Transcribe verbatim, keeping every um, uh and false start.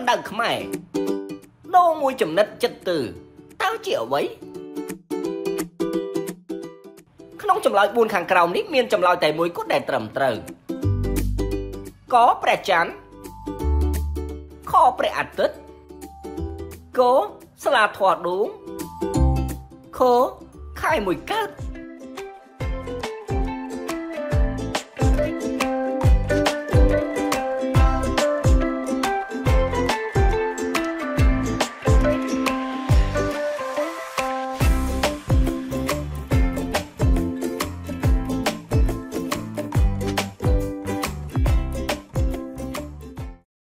បណ្ដៅខ្មែរដូរមួយចំណិតចិត្តទៅតើជាអ្វីក្នុងចម្លើយបួនខាងក្រោមនេះមានចម្លើយតែមួយគត់ដែលត្រឹមត្រូវកព្រះច័ន្ទខព្រះអាទិត្យកស្លាធម៌ដូងខខែមួយកើត